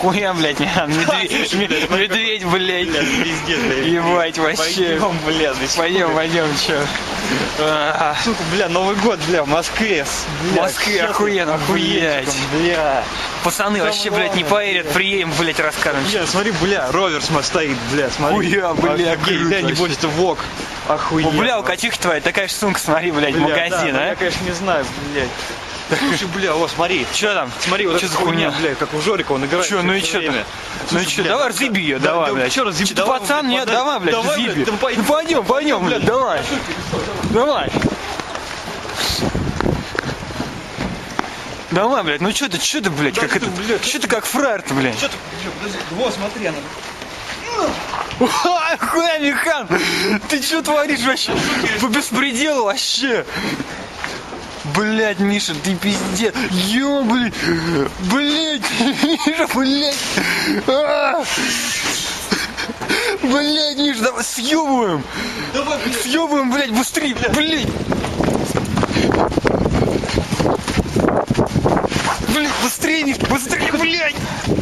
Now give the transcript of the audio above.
Хуя, блядь, медведь, блядь. Ебать, вообще. Пойдем, блядь. Пойдем, чё. Сука, бля, Новый год, бля, в Москве. В Москве, охуенно, блядь. Пацаны, вообще, блядь, не поверят, приедем, блядь, расскажем. Бля, смотри, бля, ровер стоит, бля, смотри. Хуя, бля, бля, небось, это вок. Охуенно. Бля, у котихи твоя такая же сумка, смотри, блядь, магазин, а? Я, конечно, не знаю, блядь. Слушай, бля, о, смотри. Че там? Смотри, вот что за хуйня, бля, как у Жорика, он играет. Че, ну и че там? Ну и че, давай разъеби ее, давай, бля. Че разъеби? Да пацан, нет, давай, бля, разъеби. Ну пойдем, бля, давай. Давай, блядь, ну че ты, блядь, как это, че ты как фраер-то, блядь? Че ты, подожди, вот, смотри, она. Охуя, Михан, ты че творишь вообще? По беспределу вообще. Блять, Миша, ты пиздец. Ё, блядь. Блять, Миша, блять. Блять, Миша, давай съёбываем. Давай, блядь. Съёбываем, блять, быстрее, блять. Блять, быстрее, Миша, быстрее, блять.